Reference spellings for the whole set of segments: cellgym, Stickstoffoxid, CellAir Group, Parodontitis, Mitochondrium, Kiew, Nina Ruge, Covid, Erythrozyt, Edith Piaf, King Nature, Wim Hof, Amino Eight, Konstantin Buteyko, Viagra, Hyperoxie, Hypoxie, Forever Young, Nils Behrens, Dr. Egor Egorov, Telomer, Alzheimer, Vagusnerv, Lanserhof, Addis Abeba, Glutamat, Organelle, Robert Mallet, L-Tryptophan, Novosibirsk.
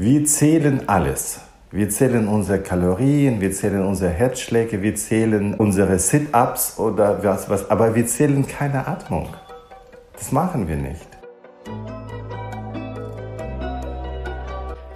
Wir zählen alles. Wir zählen unsere Kalorien, wir zählen unsere Herzschläge, wir zählen unsere Sit-ups oder was. Aber wir zählen keine Atmung. Das machen wir nicht.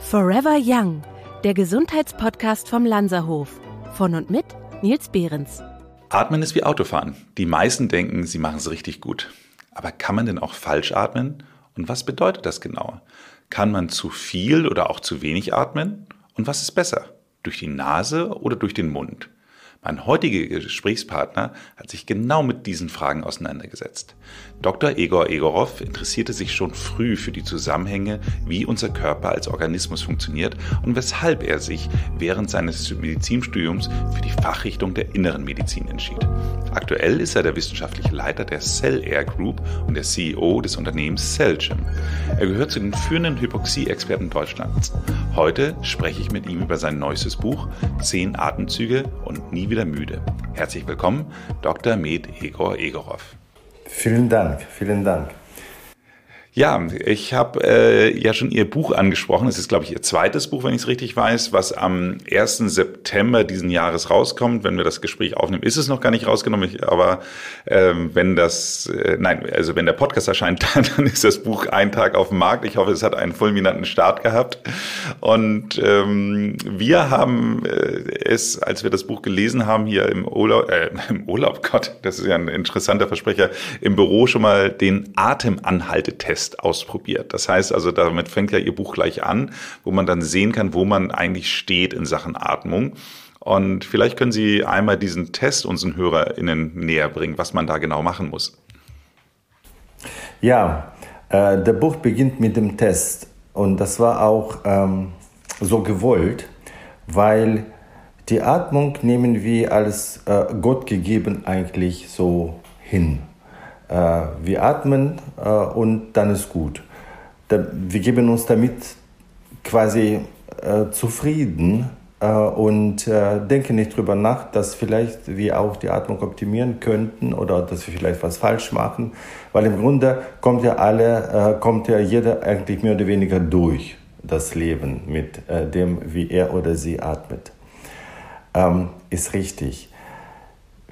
Forever Young, der Gesundheitspodcast vom Lanserhof. Von und mit Nils Behrens. Atmen ist wie Autofahren. Die meisten denken, sie machen es richtig gut. Aber kann man denn auch falsch atmen? Und was bedeutet das genau? Kann man zu viel oder auch zu wenig atmen? Und was ist besser? Durch die Nase oder durch den Mund? Mein heutiger Gesprächspartner hat sich genau mit diesen Fragen auseinandergesetzt. Dr. Egor Egorov interessierte sich schon früh für die Zusammenhänge, wie unser Körper als Organismus funktioniert und weshalb er sich während seines Medizinstudiums für die Fachrichtung der Inneren Medizin entschied. Aktuell ist er der wissenschaftliche Leiter der CellAir Group und der CEO des Unternehmens cellgym. Er gehört zu den führenden Hypoxie-Experten Deutschlands. Heute spreche ich mit ihm über sein neuestes Buch 10 Atemzüge und nie wieder müde. Herzlich willkommen, Dr. Med. Egor Egorov. Vielen Dank, vielen Dank. Ja, ich habe ja schon Ihr Buch angesprochen. Es ist, glaube ich, Ihr zweites Buch, wenn ich es richtig weiß, was am 1. September diesen Jahres rauskommt. Wenn wir das Gespräch aufnehmen, ist es noch gar nicht rausgenommen. Aber wenn der Podcast erscheint, dann ist das Buch einen Tag auf dem Markt. Ich hoffe, es hat einen fulminanten Start gehabt. Und wir haben es, als wir das Buch gelesen haben, hier im Urlaub, Gott, das ist ja ein interessanter Versprecher, im Büro schon mal den Atemanhaltetest ausprobiert. Das heißt also, damit fängt ja Ihr Buch gleich an, wo man dann sehen kann, wo man eigentlich steht in Sachen Atmung. Und vielleicht können Sie einmal diesen Test unseren HörerInnen näher bringen, was man da genau machen muss. Ja, der Buch beginnt mit dem Test. Und das war auch so gewollt, weil die Atmung nehmen wir als Gott gegeben eigentlich so hin. Wir atmen und dann ist gut. Wir geben uns damit quasi zufrieden und denken nicht drüber nach, dass vielleicht wir auch die Atmung optimieren könnten oder dass wir vielleicht was falsch machen, weil im Grunde kommt ja jeder eigentlich mehr oder weniger durch das Leben mit dem, wie er oder sie atmet. Ist richtig.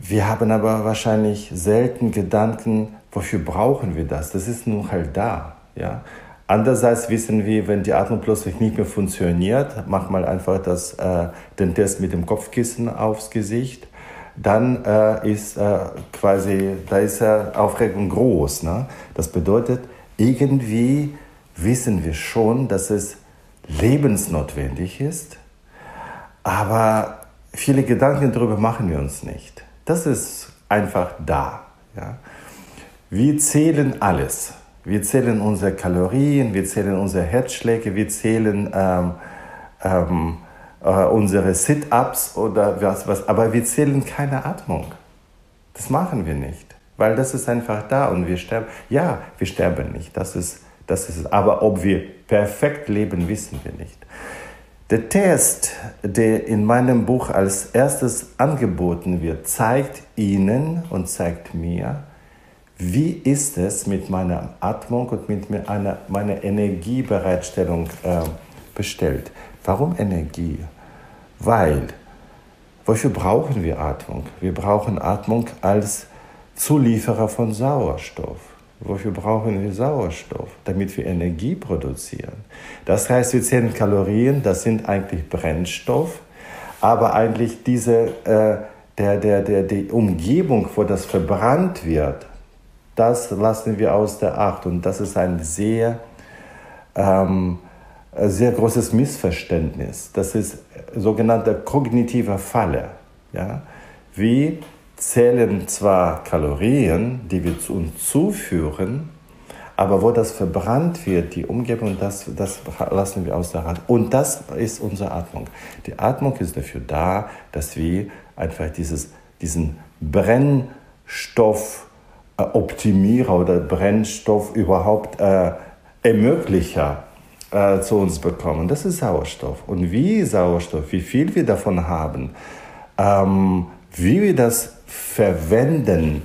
Wir haben aber wahrscheinlich selten Gedanken, wofür brauchen wir das? Das ist nun halt da. Ja? Andererseits wissen wir, wenn die Atmung plötzlich nicht mehr funktioniert, mach mal einfach den Test mit dem Kopfkissen aufs Gesicht, dann ist Aufregung groß. Ne? Das bedeutet, irgendwie wissen wir schon, dass es lebensnotwendig ist, aber viele Gedanken darüber machen wir uns nicht. Das ist einfach da. Ja. Wir zählen alles. Wir zählen unsere Kalorien, wir zählen unsere Herzschläge, wir zählen unsere Sit-ups oder was. Aber wir zählen keine Atmung. Das machen wir nicht, weil das ist einfach da und wir sterben. Ja, wir sterben nicht. Das ist es. Aber ob wir perfekt leben, wissen wir nicht. Der Test, der in meinem Buch als erstes angeboten wird, zeigt Ihnen und zeigt mir, wie ist es mit meiner Atmung und mit meiner Energiebereitstellung bestellt. Warum Energie? Weil, wofür brauchen wir Atmung? Wir brauchen Atmung als Zulieferer von Sauerstoff. Wofür brauchen wir Sauerstoff? Damit wir Energie produzieren. Das heißt, wir zählen Kalorien, das sind eigentlich Brennstoff, aber eigentlich die Umgebung, wo das verbrannt wird, das lassen wir außer Acht. Und das ist ein sehr, sehr großes Missverständnis. Das ist sogenannte kognitive Falle. Ja? Wie zählen zwar Kalorien, die wir zu uns zuführen, aber wo das verbrannt wird, die Umgebung, das lassen wir außer Hand. Und das ist unsere Atmung. Die Atmung ist dafür da, dass wir einfach diesen Brennstoffoptimierer oder Brennstoff überhaupt ermöglicher zu uns bekommen. Das ist Sauerstoff. Und wie Sauerstoff, wie viel wir davon haben, wie wir das verwenden,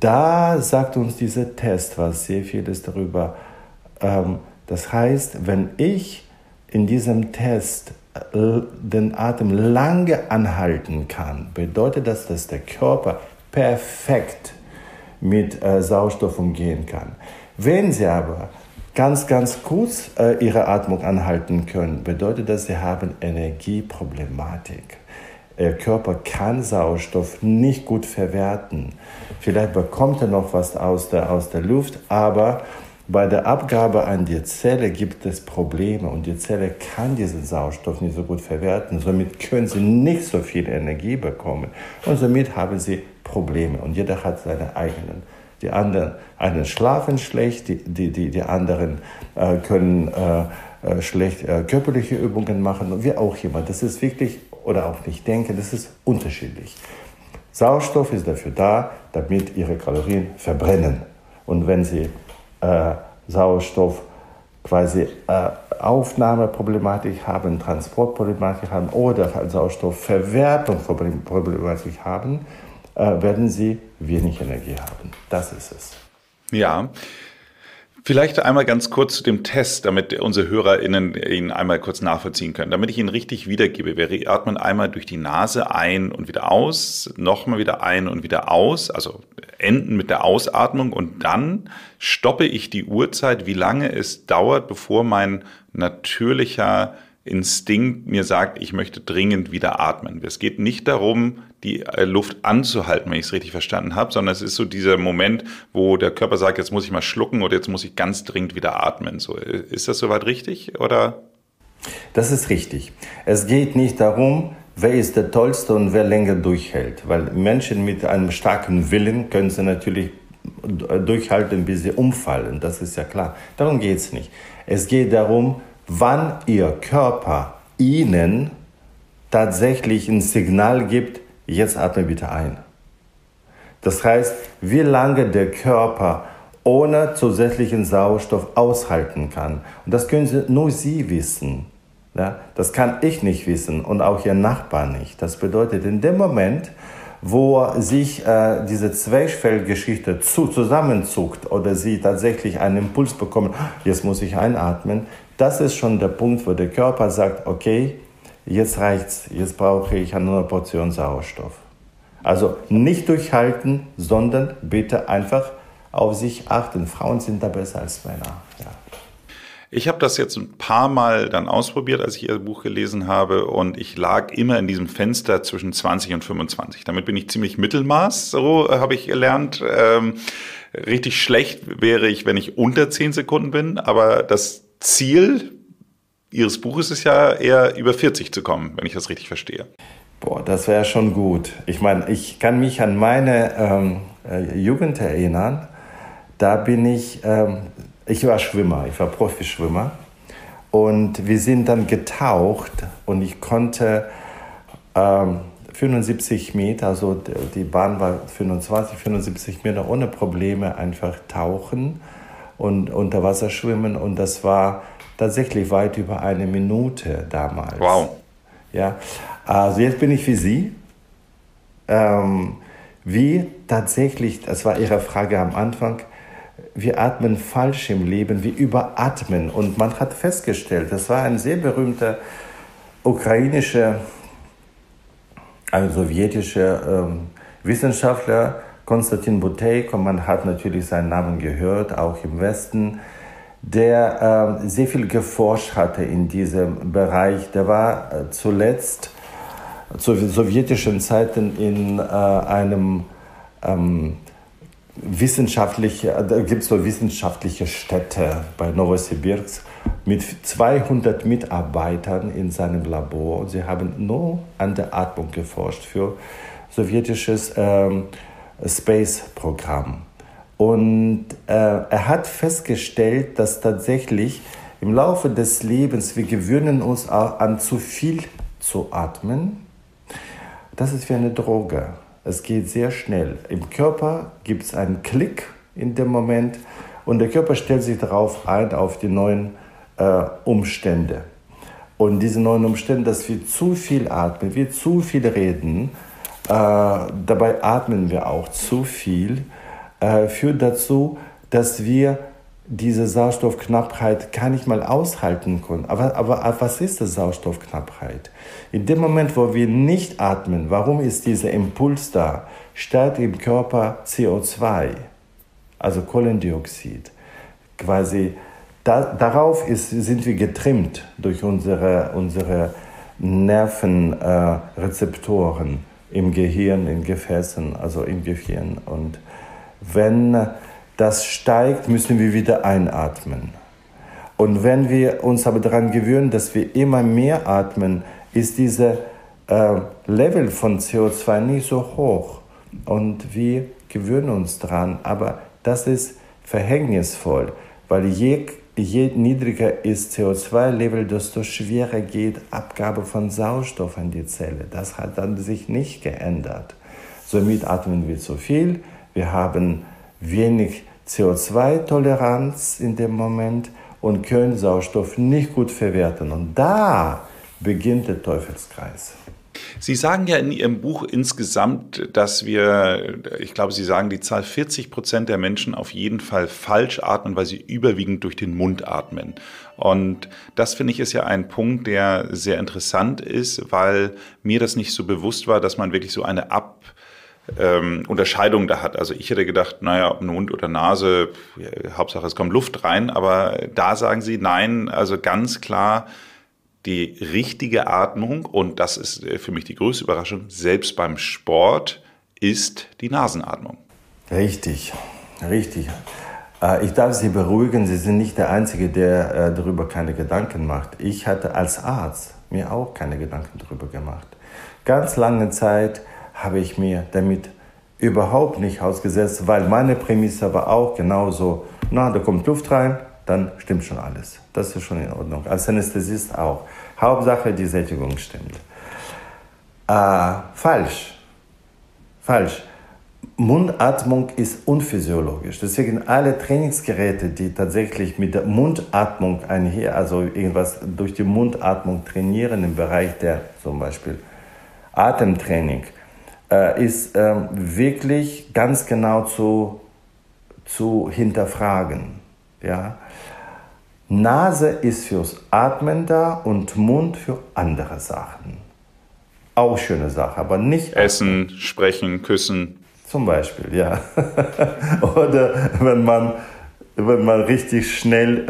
da sagt uns dieser Test was sehr vieles darüber. Das heißt, wenn ich in diesem Test den Atem lange anhalten kann, bedeutet das, dass der Körper perfekt mit Sauerstoff umgehen kann. Wenn Sie aber ganz, ganz kurz Ihre Atmung anhalten können, bedeutet das, Sie haben Energieproblematik. Ihr Körper kann Sauerstoff nicht gut verwerten. Vielleicht bekommt er noch was aus der Luft, aber bei der Abgabe an die Zelle gibt es Probleme und die Zelle kann diesen Sauerstoff nicht so gut verwerten. Somit können Sie nicht so viel Energie bekommen und somit haben Sie Probleme. Und jeder hat seine eigenen. Die einen schlafen schlecht, die anderen können schlecht körperliche Übungen machen und wie auch immer. Das ist wirklich, oder auch nicht denken, das ist unterschiedlich. Sauerstoff ist dafür da, damit Ihre Kalorien verbrennen. Und wenn Sie Sauerstoff quasi Aufnahmeproblematik haben, Transportproblematik haben oder Sauerstoffverwertungsproblematik haben, werden Sie wenig Energie haben. Das ist es. Ja, vielleicht einmal ganz kurz zu dem Test, damit unsere HörerInnen ihn einmal kurz nachvollziehen können. Damit ich ihn richtig wiedergebe, wir atmen einmal durch die Nase ein und wieder aus, nochmal wieder ein und wieder aus, also enden mit der Ausatmung und dann stoppe ich die Uhrzeit, wie lange es dauert, bevor mein natürlicher Instinkt mir sagt, ich möchte dringend wieder atmen. Es geht nicht darum, die Luft anzuhalten, wenn ich es richtig verstanden habe, sondern es ist so dieser Moment, wo der Körper sagt, jetzt muss ich mal schlucken oder jetzt muss ich ganz dringend wieder atmen. So, ist das soweit richtig? Oder? Das ist richtig. Es geht nicht darum, wer ist der Tollste und wer länger durchhält. Weil Menschen mit einem starken Willen können sie natürlich durchhalten, bis sie umfallen. Das ist ja klar. Darum geht es nicht. Es geht darum, wann Ihr Körper Ihnen tatsächlich ein Signal gibt, jetzt atme bitte ein. Das heißt, wie lange der Körper ohne zusätzlichen Sauerstoff aushalten kann. Und das können nur Sie wissen. Ja? Das kann ich nicht wissen und auch Ihr Nachbar nicht. Das bedeutet, in dem Moment, wo sich diese Zwerchfellgeschichte zusammenzuckt oder Sie tatsächlich einen Impuls bekommen, jetzt muss ich einatmen, das ist schon der Punkt, wo der Körper sagt, okay, jetzt reicht's, jetzt brauche ich eine neue Portion Sauerstoff. Also nicht durchhalten, sondern bitte einfach auf sich achten. Frauen sind da besser als Männer. Ja. Ich habe das jetzt ein paar Mal dann ausprobiert, als ich Ihr Buch gelesen habe und ich lag immer in diesem Fenster zwischen 20 und 25. Damit bin ich ziemlich Mittelmaß, so habe ich gelernt. Richtig schlecht wäre ich, wenn ich unter 10 Sekunden bin, aber das Ziel Ihres Buches ist ja eher über 40 zu kommen, wenn ich das richtig verstehe. Boah, das wäre schon gut. Ich meine, ich kann mich an meine Jugend erinnern. Da bin ich war Schwimmer, ich war Profischwimmer. Und wir sind dann getaucht und ich konnte 75 Meter, also die Bahn war 75 Meter ohne Probleme einfach tauchen und unter Wasser schwimmen und das war tatsächlich weit über eine Minute damals. Wow. Ja, also jetzt bin ich wie Sie. Wie tatsächlich, das war Ihre Frage am Anfang, wir atmen falsch im Leben, wir überatmen und man hat festgestellt, das war ein sehr berühmter ukrainischer, also sowjetischer Wissenschaftler, Konstantin Buteyko, man hat natürlich seinen Namen gehört, auch im Westen, der sehr viel geforscht hatte in diesem Bereich. Der war zuletzt zu sowjetischen Zeiten in einem da gibt es so wissenschaftliche Städte bei Novosibirsk mit 200 Mitarbeitern in seinem Labor. Und sie haben nur an der Atmung geforscht für sowjetisches Space-Programm. Und er hat festgestellt, dass tatsächlich im Laufe des Lebens wir gewöhnen uns auch an zu viel zu atmen. Das ist wie eine Droge. Es geht sehr schnell. Im Körper gibt es einen Klick in dem Moment und der Körper stellt sich darauf ein, auf die neuen Umstände. Und diese neuen Umstände, dass wir zu viel atmen, wir zu viel reden, dabei atmen wir auch zu viel, führt dazu, dass wir diese Sauerstoffknappheit gar nicht mal aushalten können. Aber was ist die Sauerstoffknappheit? In dem Moment, wo wir nicht atmen, warum ist dieser Impuls da? Statt im Körper CO2, also Kohlendioxid, quasi darauf sind wir getrimmt durch unsere Nervenrezeptoren im Gehirn, in Gefäßen, also im Gehirn. Und wenn das steigt, müssen wir wieder einatmen. Und wenn wir uns aber daran gewöhnen, dass wir immer mehr atmen, ist dieses Level von CO2 nicht so hoch. Und wir gewöhnen uns daran, aber das ist verhängnisvoll, weil je niedriger ist CO2-Level, desto schwerer geht Abgabe von Sauerstoff an die Zelle. Das hat dann sich nicht geändert. Somit atmen wir zu viel, wir haben wenig CO2-Toleranz in dem Moment und können Sauerstoff nicht gut verwerten. Und da beginnt der Teufelskreis. Sie sagen ja in Ihrem Buch insgesamt, dass wir, ich glaube, Sie sagen die Zahl 40% der Menschen auf jeden Fall falsch atmen, weil sie überwiegend durch den Mund atmen. Und das, finde ich, ist ja ein Punkt, der sehr interessant ist, weil mir das nicht so bewusst war, dass man wirklich so eine Unterscheidung da hat. Also ich hätte gedacht, naja, ob Mund oder Nase, Hauptsache es kommt Luft rein. Aber da sagen Sie, nein, also ganz klar, die richtige Atmung, und das ist für mich die größte Überraschung, selbst beim Sport, ist die Nasenatmung. Richtig, richtig. Ich darf Sie beruhigen, Sie sind nicht der Einzige, der darüber keine Gedanken macht. Ich hatte als Arzt mir auch keine Gedanken darüber gemacht. Ganz lange Zeit habe ich mir damit überhaupt nicht ausgesetzt, weil meine Prämisse war auch genauso, da kommt Luft rein, dann stimmt schon alles. Das ist schon in Ordnung. Als Anästhesist auch. Hauptsache, die Sättigung stimmt. Falsch. Mundatmung ist unphysiologisch. Deswegen alle Trainingsgeräte, die tatsächlich mit der Mundatmung einher, also irgendwas durch die Mundatmung trainieren im Bereich der zum Beispiel Atemtraining, ist wirklich ganz genau zu hinterfragen. Ja? Nase ist fürs Atmen da und Mund für andere Sachen. Auch schöne Sache, aber nicht Essen, atmen. Sprechen, Küssen. Zum Beispiel, ja. Oder wenn man richtig schnell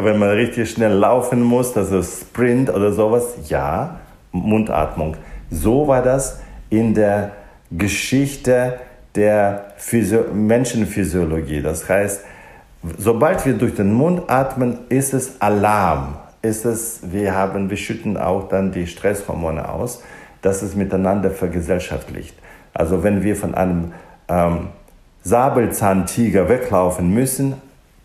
laufen muss, das ist Sprint oder sowas, ja, Mundatmung. So war das in der Geschichte der Menschenphysiologie. Das heißt, sobald wir durch den Mund atmen, ist es Alarm. Wir schütten auch dann die Stresshormone aus, dass es miteinander vergesellschaftlicht. Also wenn wir von einem Säbelzahntiger weglaufen müssen,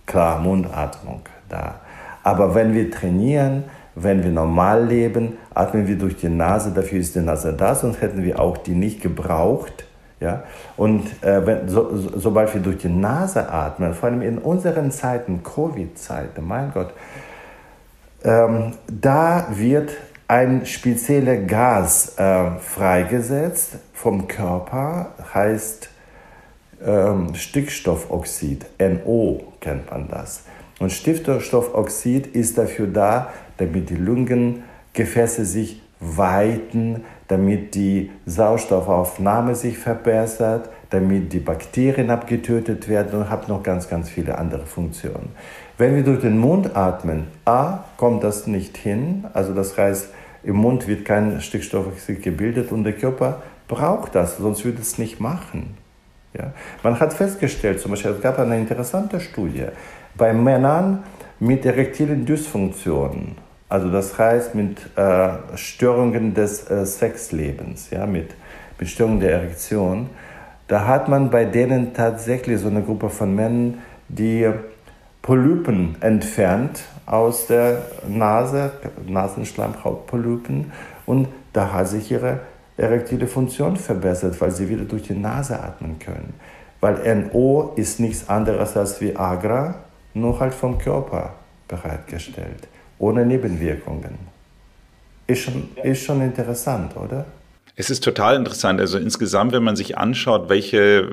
klar, Mundatmung da. Aber wenn wir trainieren, wenn wir normal leben, atmen wir durch die Nase, dafür ist die Nase da, sonst hätten wir auch die nicht gebraucht. Ja? Und sobald wir durch die Nase atmen, vor allem in unseren Zeiten, Covid-Zeiten, mein Gott, da wird ein spezielles Gas freigesetzt vom Körper, heißt Stickstoffoxid, NO kennt man das. Und Stickstoffoxid ist dafür da, damit die Lungengefäße sich weiten, damit die Sauerstoffaufnahme sich verbessert, damit die Bakterien abgetötet werden und hat noch ganz, ganz viele andere Funktionen. Wenn wir durch den Mund atmen, kommt das nicht hin, also das heißt, im Mund wird kein Stickstoffoxid gebildet und der Körper braucht das, sonst würde es nicht machen. Ja? Man hat festgestellt, zum Beispiel, es gab eine interessante Studie bei Männern mit erektilen Dysfunktionen. Also das heißt mit Störungen des Sexlebens, ja, mit Störungen der Erektion. Da hat man bei denen tatsächlich so eine Gruppe von Männern, die Polypen entfernt aus der Nase, Nasenschleimhautpolypen, und da hat sich ihre erektile Funktion verbessert, weil sie wieder durch die Nase atmen können. Weil NO ist nichts anderes als Viagra, nur halt vom Körper bereitgestellt. Ohne Nebenwirkungen. Ist schon interessant, oder? Es ist total interessant. Also insgesamt, wenn man sich anschaut, welche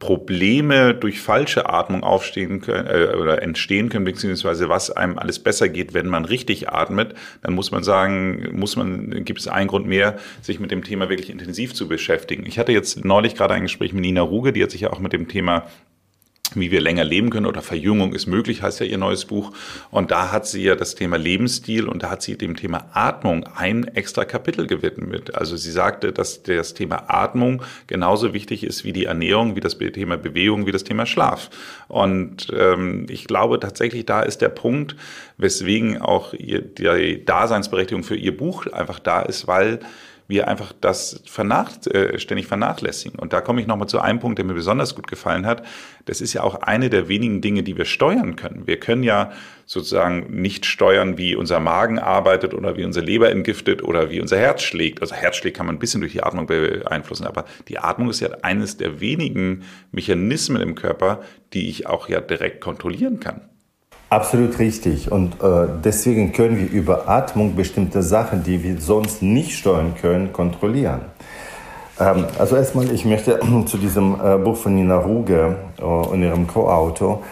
Probleme durch falsche Atmung aufstehen können, oder entstehen können, beziehungsweise was einem alles besser geht, wenn man richtig atmet, dann muss man sagen, gibt es einen Grund mehr, sich mit dem Thema wirklich intensiv zu beschäftigen. Ich hatte jetzt neulich gerade ein Gespräch mit Nina Ruge, die hat sich ja auch mit dem Thema, wie wir länger leben können oder Verjüngung ist möglich, heißt ja ihr neues Buch. Und da hat sie ja das Thema Lebensstil und da hat sie dem Thema Atmung ein extra Kapitel gewidmet. Also sie sagte, dass das Thema Atmung genauso wichtig ist wie die Ernährung, wie das Thema Bewegung, wie das Thema Schlaf. Und ich glaube tatsächlich, da ist der Punkt, weswegen auch die Daseinsberechtigung für ihr Buch einfach da ist, weil wir einfach das ständig vernachlässigen. Und da komme ich nochmal zu einem Punkt, der mir besonders gut gefallen hat. Das ist ja auch eine der wenigen Dinge, die wir steuern können. Wir können ja sozusagen nicht steuern, wie unser Magen arbeitet oder wie unsere Leber entgiftet oder wie unser Herz schlägt. Also Herzschlag kann man ein bisschen durch die Atmung beeinflussen, aber die Atmung ist ja eines der wenigen Mechanismen im Körper, die ich auch ja direkt kontrollieren kann. Absolut richtig. Und deswegen können wir über Atmung bestimmte Sachen, die wir sonst nicht steuern können, kontrollieren. Also erstmal, ich möchte zu diesem Buch von Nina Ruge und ihrem Co-Autor,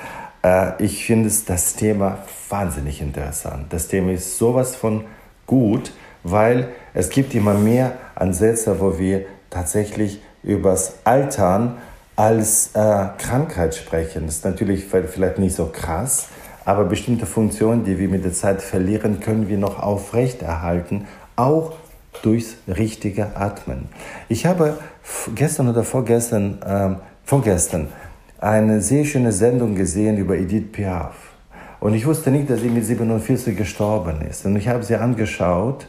ich finde das Thema wahnsinnig interessant. Das Thema ist sowas von gut, weil es gibt immer mehr Ansätze, wo wir tatsächlich übers Altern als Krankheit sprechen. Das ist natürlich vielleicht nicht so krass, aber bestimmte Funktionen, die wir mit der Zeit verlieren, können wir noch aufrechterhalten, auch durchs richtige Atmen. Ich habe vorgestern eine sehr schöne Sendung gesehen über Edith Piaf. Und ich wusste nicht, dass sie mit 47 gestorben ist. Und ich habe sie angeschaut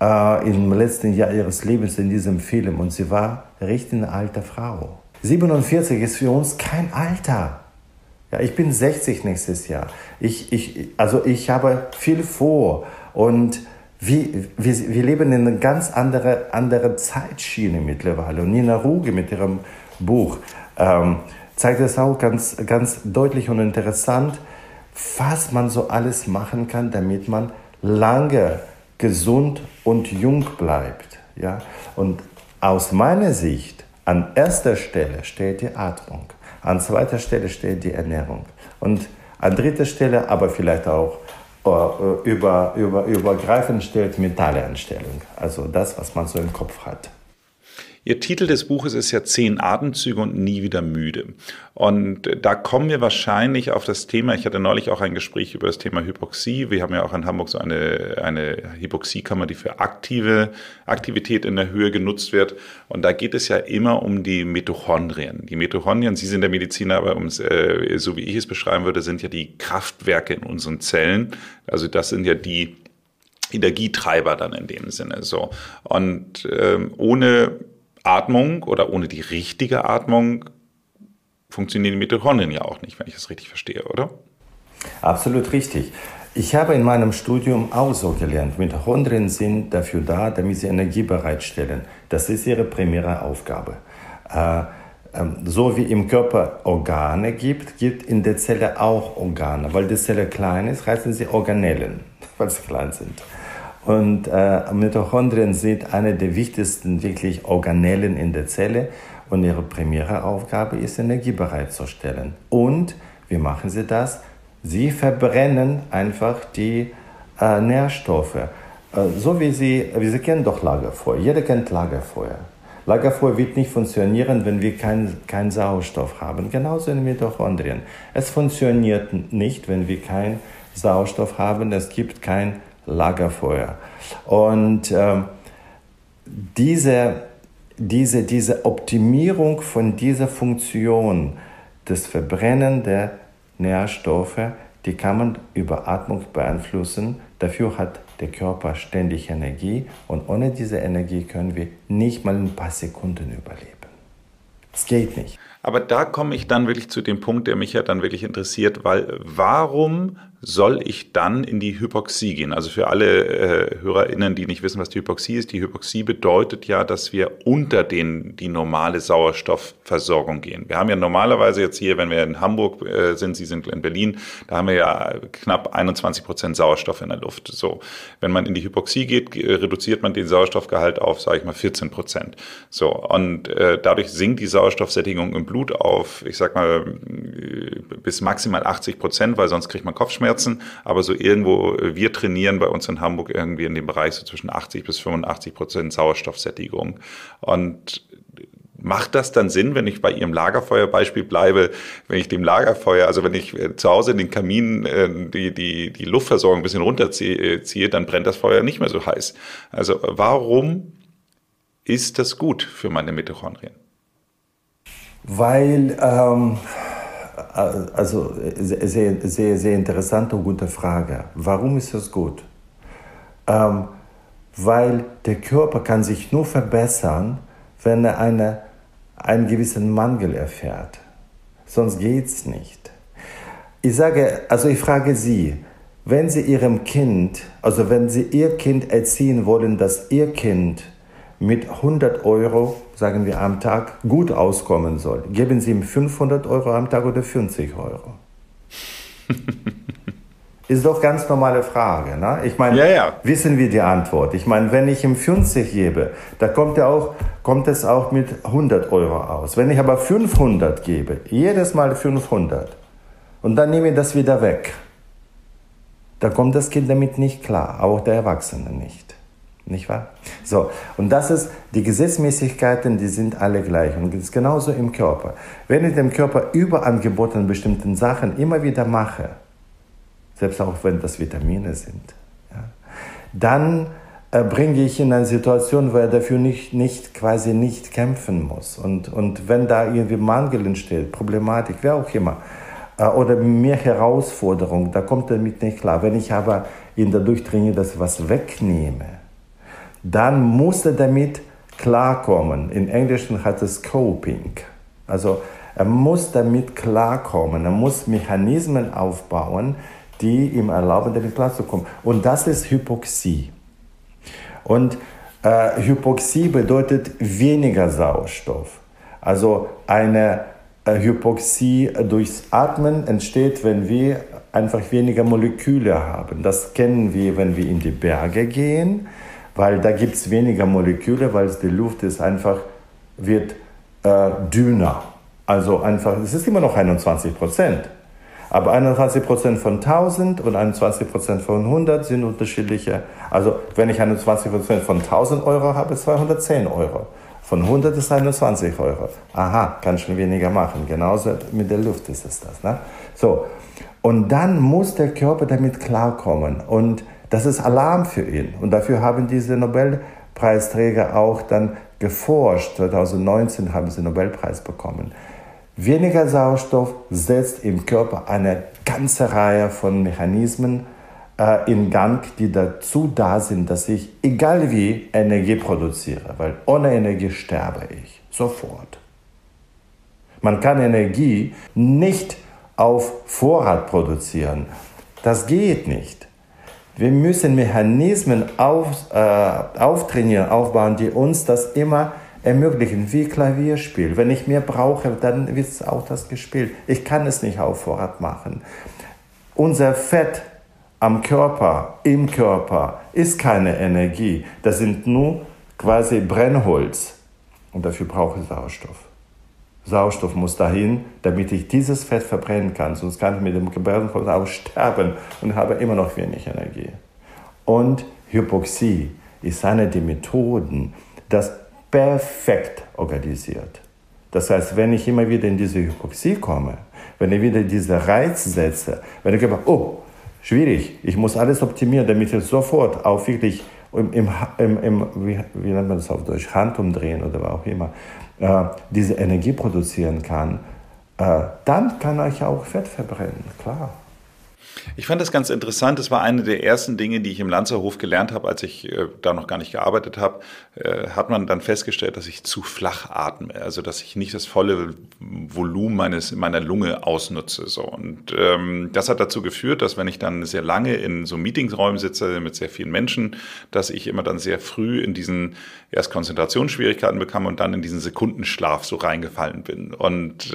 im letzten Jahr ihres Lebens in diesem Film. Und sie war richtig eine alte Frau. 47 ist für uns kein Alter. Ja, ich bin 60 nächstes Jahr. Ich habe viel vor und wir leben in einer ganz andere Zeitschiene mittlerweile. Und Nina Ruge mit ihrem Buch zeigt das auch ganz, ganz deutlich und interessant, was man so alles machen kann, damit man lange gesund und jung bleibt. Ja? Und aus meiner Sicht an erster Stelle steht die Atmung. An zweiter Stelle steht die Ernährung. Und an dritter Stelle, aber vielleicht auch übergreifend steht mentale Einstellung. Also das, was man so im Kopf hat. Ihr Titel des Buches ist ja 10 Atemzüge und nie wieder müde. Und da kommen wir wahrscheinlich auf das Thema, ich hatte neulich auch ein Gespräch über das Thema Hypoxie. Wir haben ja auch in Hamburg so eine Hypoxiekammer, die für aktive Aktivität in der Höhe genutzt wird. Und da geht es ja immer um die Mitochondrien. Die Mitochondrien, Sie sind der Mediziner, aber so wie ich es beschreiben würde, sind ja die Kraftwerke in unseren Zellen. Also das sind ja die Energietreiber dann in dem Sinne. So. Und ohne Atmung oder ohne die richtige Atmung funktionieren die Mitochondrien ja auch nicht, wenn ich das richtig verstehe, oder? Absolut richtig. Ich habe in meinem Studium auch so gelernt, Mitochondrien sind dafür da, damit sie Energie bereitstellen. Das ist ihre primäre Aufgabe. So wie im Körper Organe gibt in der Zelle auch Organe. Weil die Zelle klein ist, heißen sie Organellen, weil sie klein sind. Und Mitochondrien sind eine der wichtigsten wirklich Organellen in der Zelle und ihre primäre Aufgabe ist, Energie bereitzustellen. Und wie machen sie das? Sie verbrennen einfach die Nährstoffe. So wie Sie kennen doch Lagerfeuer. Jeder kennt Lagerfeuer. Lagerfeuer wird nicht funktionieren, wenn wir keinen Sauerstoff haben. Genauso in Mitochondrien. Es funktioniert nicht, wenn wir keinen Sauerstoff haben. Es gibt kein Lagerfeuer. Und diese Optimierung von dieser Funktion, das Verbrennen der Nährstoffe, die kann man über Atmung beeinflussen. Dafür hat der Körper ständig Energie und ohne diese Energie können wir nicht mal ein paar Sekunden überleben. Es geht nicht. Aber da komme ich dann wirklich zu dem Punkt, der mich ja dann wirklich interessiert, weil warum soll ich dann in die Hypoxie gehen? Also für alle HörerInnen, die nicht wissen, was die Hypoxie bedeutet ja, dass wir unter die normale Sauerstoffversorgung gehen. Wir haben ja normalerweise jetzt hier, wenn wir in Hamburg sind, Sie sind in Berlin, da haben wir ja knapp 21% Sauerstoff in der Luft. So, wenn man in die Hypoxie geht, reduziert man den Sauerstoffgehalt auf, sage ich mal, 14%. So, und dadurch sinkt die Sauerstoffsättigung im Blut auf, ich sag mal, bis maximal 80%, weil sonst kriegt man Kopfschmerzen. Aber so irgendwo, wir trainieren bei uns in Hamburg irgendwie in dem Bereich so zwischen 80% bis 85% Sauerstoffsättigung. Und macht das dann Sinn, wenn ich bei Ihrem Lagerfeuerbeispiel bleibe, wenn ich dem Lagerfeuer, also wenn ich zu Hause in den Kamin die Luftversorgung ein bisschen runterziehe, dann brennt das Feuer nicht mehr so heiß. Also warum ist das gut für meine Mitochondrien? Weil, also sehr, sehr, sehr interessante und gute Frage. Warum ist das gut? Weil der Körper kann sich nur verbessern, wenn er einen gewissen Mangel erfährt. Sonst geht's nicht. Ich frage Sie, wenn Sie Ihr Kind erziehen wollen, dass Ihr Kind mit 100 €, sagen wir, am Tag gut auskommen soll, geben Sie ihm 500 € am Tag oder 40 €? Ist doch ganz normale Frage, ne? Ich meine, ja. Wissen wir die Antwort. Ich meine, wenn ich ihm 50 gebe, da kommt es auch mit 100 € aus. Wenn ich aber 500 gebe, jedes Mal 500, und dann nehme ich das wieder weg, da kommt das Kind damit nicht klar, auch der Erwachsene nicht. Nicht wahr? So, und das ist, die Gesetzmäßigkeiten, die sind alle gleich. Und das ist genauso im Körper. Wenn ich dem Körper Überangebot an bestimmten Sachen immer wieder mache, selbst auch wenn das Vitamine sind, ja, dann bringe ich in eine Situation, wo er dafür nicht kämpfen muss. Und wenn da irgendwie Mangel entsteht, Problematik, wer auch immer, oder mehr Herausforderung, da kommt er damit nicht klar. Wenn ich aber ihn dadurch trainiere, dass ich was wegnehme, dann muss er damit klarkommen. Im Englischen heißt es Coping. Also er muss damit klarkommen, er muss Mechanismen aufbauen, die ihm erlauben, damit klarzukommen. Und das ist Hypoxie. Und Hypoxie bedeutet weniger Sauerstoff. Also eine Hypoxie durchs Atmen entsteht, wenn wir einfach weniger Moleküle haben. Das kennen wir, wenn wir in die Berge gehen, weil da gibt es weniger Moleküle, weil die Luft ist einfach, wird dünner. Also einfach, es ist immer noch 21%. Aber 21% von 1000 und 21% von 100 sind unterschiedliche. Also wenn ich 21% von 1000 € habe, 210 €. Von 100 ist 21 €. Aha, kann schon weniger machen. Genauso mit der Luft ist es das. Ne? So, und dann muss der Körper damit klarkommen. Und das ist Alarm für ihn. Und dafür haben diese Nobelpreisträger auch dann geforscht. 2019 haben sie den Nobelpreis bekommen. Weniger Sauerstoff setzt im Körper eine ganze Reihe von Mechanismen in Gang, die dazu da sind, dass ich, egal wie, Energie produziere. Weil ohne Energie sterbe ich. Sofort. Man kann Energie nicht auf Vorrat produzieren. Das geht nicht. Wir müssen Mechanismen aufbauen, die uns das immer ermöglichen, wie Klavierspiel. Wenn ich mehr brauche, dann wird es auch das gespielt. Ich kann es nicht auf Vorrat machen. Unser Fett im Körper, ist keine Energie. Das sind nur quasi Brennholz. Und dafür brauche ich Sauerstoff. Sauerstoff muss dahin, damit ich dieses Fett verbrennen kann. Sonst kann ich mit dem Gebärdenholz auch sterben und habe immer noch wenig Energie. Und Hypoxie ist eine der Methoden, das perfekt organisiert. Das heißt, wenn ich immer wieder in diese Hypoxie komme, wenn ich wieder diese Reiz setze, wenn ich denke, oh, schwierig, ich muss alles optimieren, damit ich sofort auch wirklich wie nennt man das auf Deutsch, Hand umdrehen oder was auch immer, diese Energie produzieren kann, dann kann ich auch Fett verbrennen, klar. Ich fand das ganz interessant. Das war eine der ersten Dinge, die ich im Lanserhof gelernt habe, als ich da noch gar nicht gearbeitet habe. Hat man dann festgestellt, dass ich zu flach atme, also dass ich nicht das volle Volumen meiner Lunge ausnutze. So. Und das hat dazu geführt, dass wenn ich dann sehr lange in so Meetingsräumen sitze mit sehr vielen Menschen, dass ich immer dann sehr früh in diesen erst Konzentrationsschwierigkeiten bekam und dann in diesen Sekundenschlaf so reingefallen bin. Und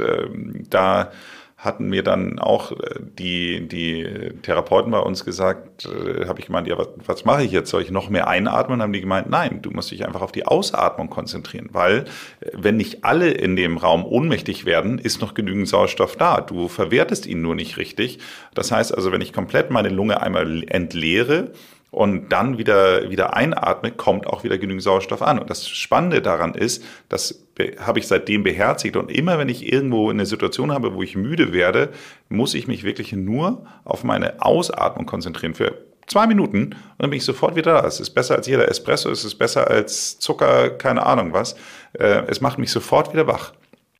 da hatten mir dann auch die Therapeuten bei uns gesagt, habe ich gemeint, ja, was mache ich jetzt? Soll ich noch mehr einatmen? Haben die gemeint, nein, du musst dich einfach auf die Ausatmung konzentrieren, weil wenn nicht alle in dem Raum ohnmächtig werden, ist noch genügend Sauerstoff da. Du verwertest ihn nur nicht richtig. Das heißt also, wenn ich komplett meine Lunge einmal entleere und dann wieder einatme, kommt auch wieder genügend Sauerstoff an. Und das Spannende daran ist, das habe ich seitdem beherzigt. Und immer, wenn ich irgendwo eine Situation habe, wo ich müde werde, muss ich mich wirklich nur auf meine Ausatmung konzentrieren für 2 Minuten. Und dann bin ich sofort wieder da. Es ist besser als jeder Espresso, es ist besser als Zucker, keine Ahnung was. Es macht mich sofort wieder wach.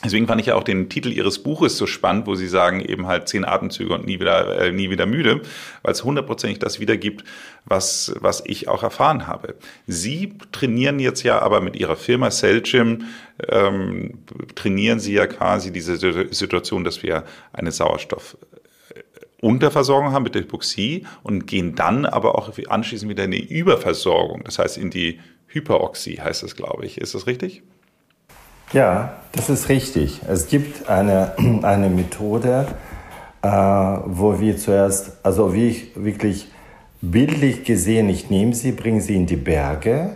Deswegen fand ich ja auch den Titel Ihres Buches so spannend, wo Sie sagen, eben halt 10 Atemzüge und nie wieder müde, weil es 100%ig das wiedergibt, was ich auch erfahren habe. Sie trainieren jetzt ja aber mit Ihrer Firma CellGym, trainieren Sie ja quasi diese Situation, dass wir eine Sauerstoffunterversorgung haben mit der Hypoxie und gehen dann aber auch anschließend wieder in die Überversorgung, das heißt in die Hyperoxie heißt das, glaube ich. Ist das richtig? Ja, das ist richtig. Es gibt eine Methode, wo wir zuerst, also wie ich wirklich bildlich gesehen, ich nehme sie, bringe sie in die Berge,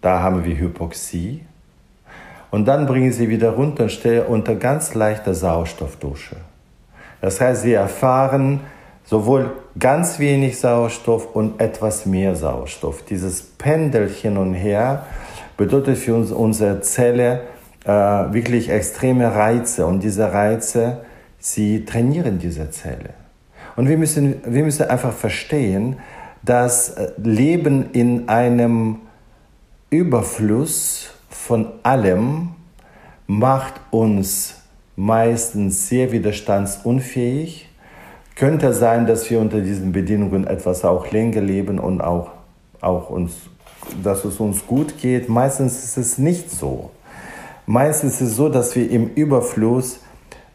da haben wir Hypoxie und dann bringe sie wieder runter und stelle unter ganz leichter Sauerstoffdusche. Das heißt, sie erfahren sowohl ganz wenig Sauerstoff und etwas mehr Sauerstoff. Dieses Pendel hin und her bedeutet für uns unsere Zelle, wirklich extreme Reize und diese Reize, sie trainieren diese Zelle. Und wir müssen einfach verstehen, dass Leben in einem Überfluss von allem macht uns meistens sehr widerstandsunfähig. Könnte sein, dass wir unter diesen Bedingungen etwas auch länger leben und auch uns, dass es uns gut geht. Meistens ist es nicht so. Meistens ist es so, dass wir im Überfluss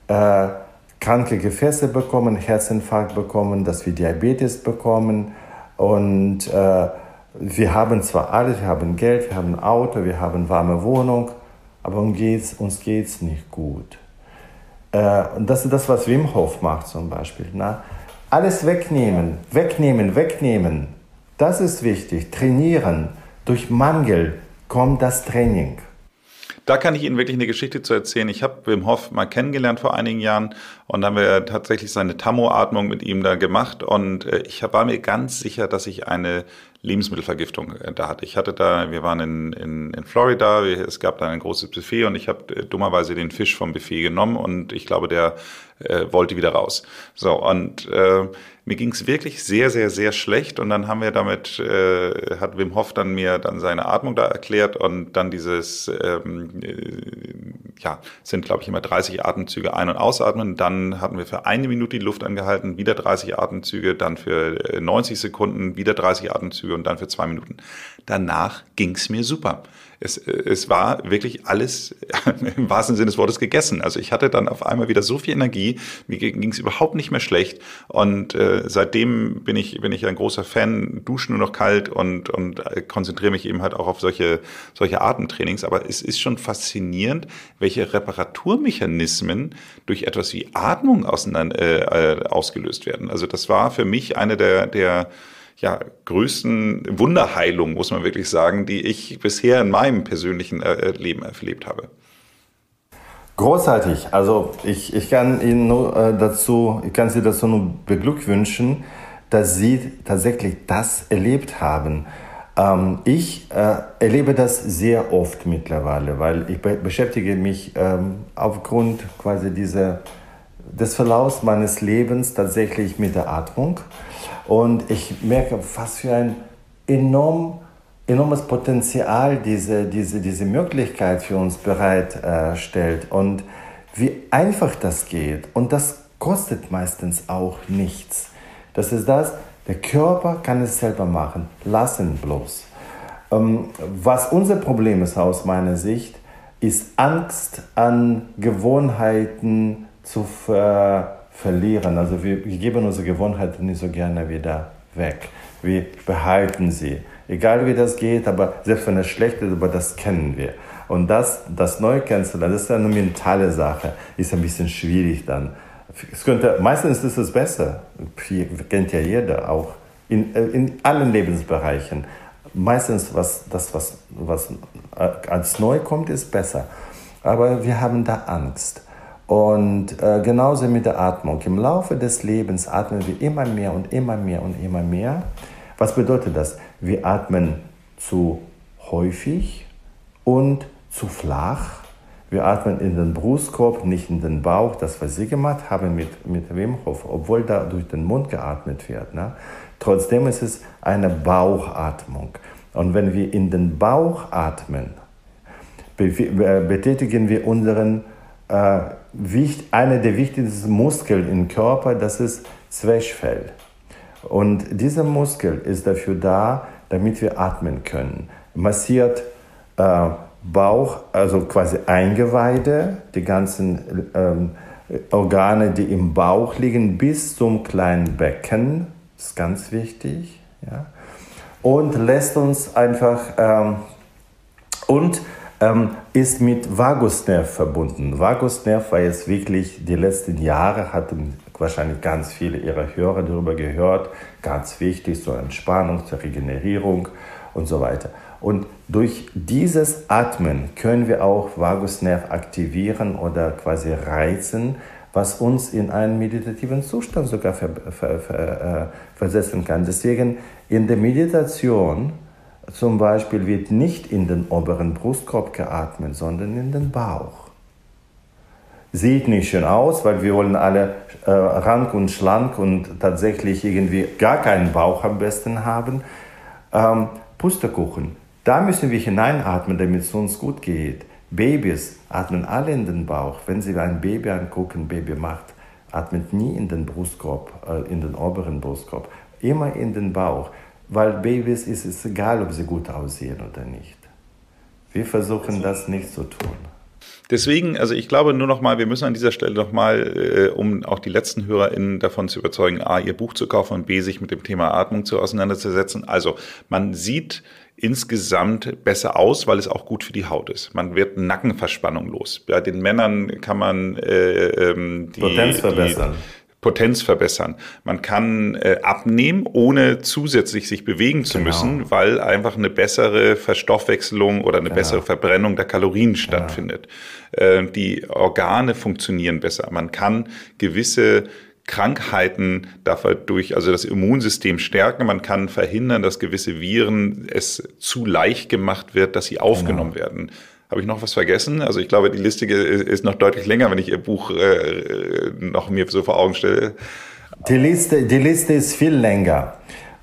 kranke Gefäße bekommen, Herzinfarkt bekommen, dass wir Diabetes bekommen und wir haben zwar alles, wir haben Geld, wir haben ein Auto, wir haben warme Wohnung, aber uns geht's nicht gut. Und das ist das, was Wim Hof macht zum Beispiel. Na? Alles wegnehmen, das ist wichtig. Trainieren, durch Mangel kommt das Training. Da kann ich Ihnen wirklich eine Geschichte zu erzählen. Ich habe Wim Hof mal kennengelernt vor einigen Jahren und haben wir tatsächlich seine Tammo-Atmung mit ihm da gemacht und ich war mir ganz sicher, dass ich eine Lebensmittelvergiftung da hatte. Wir waren in Florida, es gab da ein großes Buffet und ich habe dummerweise den Fisch vom Buffet genommen und ich glaube, der wollte wieder raus. So, und mir ging es wirklich sehr, sehr, sehr schlecht und dann haben wir hat Wim Hof dann mir seine Atmung da erklärt und dann dieses, sind glaube ich immer 30 Atemzüge ein- und ausatmen, dann hatten wir für 1 Minute die Luft angehalten, wieder 30 Atemzüge, dann für 90 Sekunden, wieder 30 Atemzüge und dann für 2 Minuten. Danach ging es mir super. Es war wirklich alles im wahrsten Sinne des Wortes gegessen. Also ich hatte dann auf einmal wieder so viel Energie, mir ging es überhaupt nicht mehr schlecht. Und seitdem bin ich ein großer Fan, dusche nur noch kalt und konzentriere mich eben halt auch auf solche Atemtrainings. Aber es ist schon faszinierend, welche Reparaturmechanismen durch etwas wie Atmung ausgelöst werden. Also das war für mich eine der größten Wunderheilung, muss man wirklich sagen, die ich bisher in meinem persönlichen Leben erlebt habe. Großartig. Also ich kann Ihnen dazu nur beglückwünschen, dass Sie tatsächlich das erlebt haben. Ich erlebe das sehr oft mittlerweile, weil ich beschäftige mich aufgrund quasi des Verlaufs meines Lebens tatsächlich mit der Atmung. Und ich merke, was für ein enormes Potenzial diese Möglichkeit für uns bereitstellt und wie einfach das geht. Und das kostet meistens auch nichts. Das ist das, der Körper kann es selber machen, lassen bloß. Was unser Problem ist aus meiner Sicht, ist Angst an Gewohnheiten zu verlieren. Also wir geben unsere Gewohnheiten nicht so gerne wieder weg. Wir behalten sie. Egal wie das geht, aber selbst wenn es schlecht ist, aber das kennen wir. Und das neu kennenzulernen, das ist eine mentale Sache, ist ein bisschen schwierig dann. Meistens ist es besser, kennt ja jeder auch, in allen Lebensbereichen. Meistens, was als neu kommt, ist besser. Aber wir haben da Angst. Und genauso mit der Atmung. Im Laufe des Lebens atmen wir immer mehr und immer mehr und immer mehr. Was bedeutet das? Wir atmen zu häufig und zu flach. Wir atmen in den Brustkorb, nicht in den Bauch. Das, was Sie gemacht haben mit Wim Hof, obwohl da durch den Mund geatmet wird. Ne? Trotzdem ist es eine Bauchatmung. Und wenn wir in den Bauch atmen, betätigen wir unseren einer der wichtigsten Muskeln im Körper, das ist Zwerchfell. Und dieser Muskel ist dafür da, damit wir atmen können. Massiert Bauch, also quasi Eingeweide, die ganzen Organe, die im Bauch liegen, bis zum kleinen Becken. Das ist ganz wichtig. Ja? Und lässt uns einfach ist mit Vagusnerv verbunden. Vagusnerv war jetzt wirklich, die letzten Jahre hatten wahrscheinlich ganz viele ihrer Hörer darüber gehört, ganz wichtig zur Entspannung, zur Regenerierung und so weiter. Und durch dieses Atmen können wir auch Vagusnerv aktivieren oder quasi reizen, was uns in einen meditativen Zustand sogar versetzen kann. Deswegen in der Meditation zum Beispiel wird nicht in den oberen Brustkorb geatmet, sondern in den Bauch. Sieht nicht schön aus, weil wir wollen alle rank und schlank und tatsächlich irgendwie gar keinen Bauch am besten haben. Pustekuchen, da müssen wir hineinatmen, damit es uns gut geht. Babys atmen alle in den Bauch. Wenn Sie ein Baby angucken, Baby macht, atmet nie in den Brustkorb, in den oberen Brustkorb, immer in den Bauch. Weil Babys ist es egal, ob sie gut aussehen oder nicht. Wir versuchen das nicht zu tun. Deswegen, also ich glaube nur nochmal, wir müssen an dieser Stelle nochmal, um auch die letzten HörerInnen davon zu überzeugen, A, ihr Buch zu kaufen und B, sich mit dem Thema Atmung auseinanderzusetzen. Also man sieht insgesamt besser aus, weil es auch gut für die Haut ist. Man wird Nackenverspannung los. Bei den Männern kann man die Potenz verbessern. Potenz verbessern. Man kann abnehmen, ohne zusätzlich sich bewegen zu müssen, weil einfach eine bessere Verstoffwechselung oder eine bessere Verbrennung der Kalorien stattfindet. Die Organe funktionieren besser. Man kann gewisse Krankheiten dadurch, also das Immunsystem stärken. Man kann verhindern, dass gewisse Viren es zu leicht gemacht wird, dass sie aufgenommen werden. Habe ich noch was vergessen? Also ich glaube, die Liste ist noch deutlich länger, wenn ich Ihr Buch noch mir so vor Augen stelle. Die Liste ist viel länger,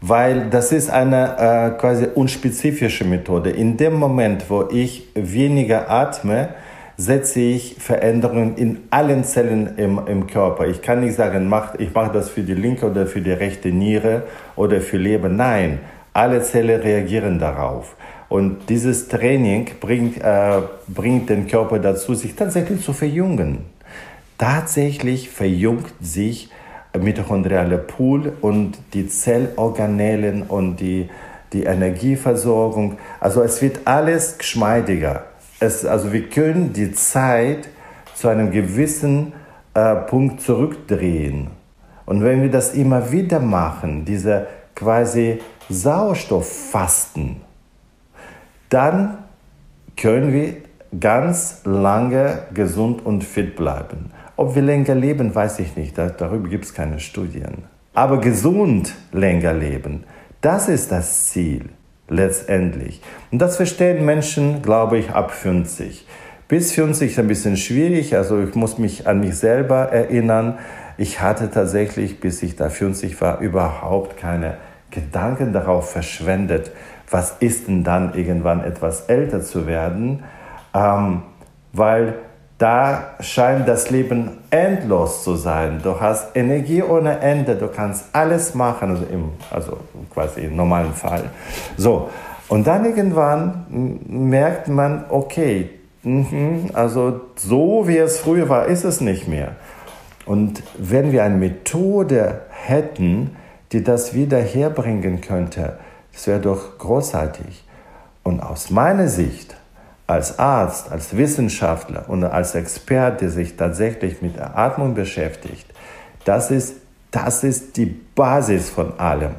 weil das ist eine quasi unspezifische Methode. In dem Moment, wo ich weniger atme, setze ich Veränderungen in allen Zellen im Körper. Ich kann nicht sagen, ich mache das für die linke oder für die rechte Niere oder für Leber. Nein, alle Zellen reagieren darauf. Und dieses Training bringt den Körper dazu, sich tatsächlich zu verjüngen. Tatsächlich verjüngt sich mitochondriale Pool und die Zellorganellen und die Energieversorgung. Also es wird alles geschmeidiger. Also wir können die Zeit zu einem gewissen Punkt zurückdrehen. Und wenn wir das immer wieder machen, diese quasi Sauerstofffasten, dann können wir ganz lange gesund und fit bleiben. Ob wir länger leben, weiß ich nicht. Darüber gibt es keine Studien. Aber gesund länger leben, das ist das Ziel letztendlich. Und das verstehen Menschen, glaube ich, ab 50. Bis 50 ist ein bisschen schwierig. Also ich muss mich an mich selber erinnern. Ich hatte tatsächlich, bis ich da 50 war, überhaupt keine Gedanken darauf verschwendet, was ist denn dann irgendwann etwas älter zu werden, weil Da scheint das Leben endlos zu sein. Du hast Energie ohne Ende, du kannst alles machen, also quasi im normalen Fall. So. Und dann irgendwann merkt man, okay, also so wie es früher war, ist es nicht mehr. Und wenn wir eine Methode hätten, die das wieder herbringen könnte, das wäre doch großartig. Und aus meiner Sicht, als Arzt, als Wissenschaftler und als Experte, der sich tatsächlich mit der Atmung beschäftigt, das ist die Basis von allem.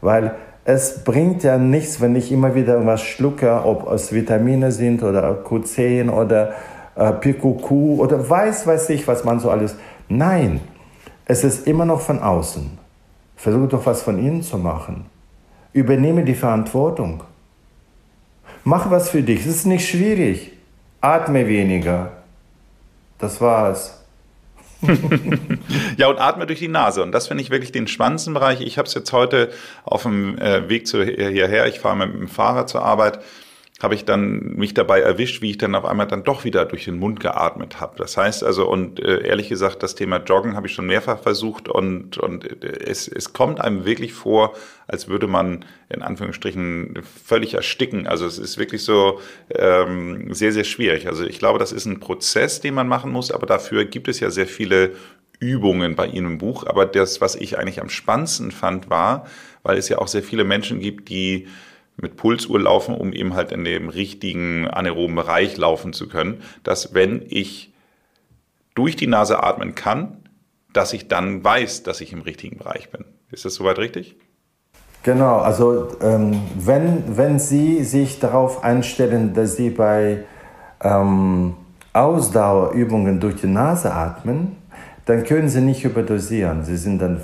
Weil es bringt ja nichts, wenn ich immer wieder was schlucke, ob es Vitamine sind oder Q10 oder PQQ oder weiß ich, was man so alles... Nein, es ist immer noch von außen. Versuche doch, was von innen zu machen. Übernehme die Verantwortung. Mach was für dich, es ist nicht schwierig. Atme weniger. Das war's. Ja, und atme durch die Nase. Und das finde ich wirklich den spannendsten Bereich. Ich habe es jetzt heute auf dem Weg hierher, ich fahre mit dem Fahrrad zur Arbeit, habe ich dann mich dabei erwischt, wie ich dann auf einmal dann doch wieder durch den Mund geatmet habe. Das heißt also, und ehrlich gesagt, das Thema Joggen habe ich schon mehrfach versucht und es kommt einem wirklich vor, als würde man in Anführungsstrichen völlig ersticken. Also es ist wirklich so sehr, sehr schwierig. Also ich glaube, das ist ein Prozess, den man machen muss, aber dafür gibt es ja sehr viele Übungen bei Ihnen im Buch. Aber das, was ich eigentlich am spannendsten fand, war, weil es ja auch sehr viele Menschen gibt, die mit Pulsuhr laufen, um eben halt in dem richtigen anaeroben Bereich laufen zu können, dass wenn ich durch die Nase atmen kann, dass ich dann weiß, dass ich im richtigen Bereich bin. Ist das soweit richtig? Genau, also wenn Sie sich darauf einstellen, dass Sie bei Ausdauerübungen durch die Nase atmen, dann können Sie nicht überdosieren. Sie sind dann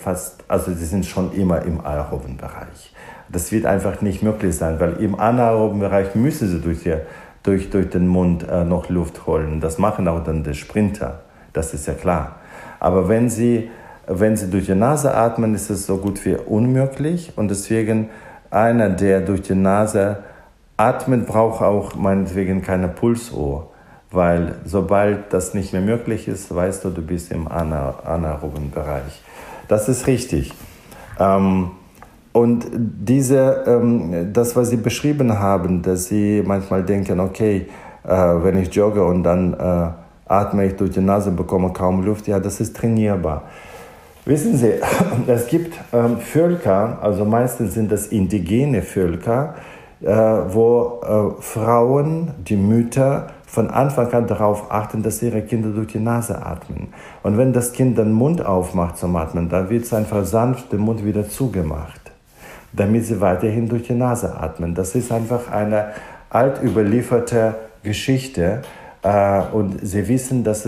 Sie sind schon immer im aeroben Bereich. Das wird einfach nicht möglich sein, weil im anaeroben Bereich müssen sie durch den Mund noch Luft holen. Das machen auch dann die Sprinter, das ist ja klar. Aber wenn sie durch die Nase atmen, ist es so gut wie unmöglich. Und deswegen, einer, der durch die Nase atmet, braucht auch meinetwegen keine Pulsuhr. Weil sobald das nicht mehr möglich ist, weißt du, du bist im anaeroben Bereich. Das ist richtig. Und das, was Sie beschrieben haben, dass Sie manchmal denken, okay, wenn ich jogge und dann atme ich durch die Nase, bekomme kaum Luft, ja, das ist trainierbar. Wissen Sie, es gibt Völker, also meistens sind das indigene Völker, wo Frauen, die Mütter, von Anfang an darauf achten, dass ihre Kinder durch die Nase atmen. Und wenn das Kind den Mund aufmacht zum Atmen, dann wird es einfach sanft den Mund wieder zugemacht, damit sie weiterhin durch die Nase atmen. Das ist einfach eine alt überlieferte Geschichte und sie wissen, dass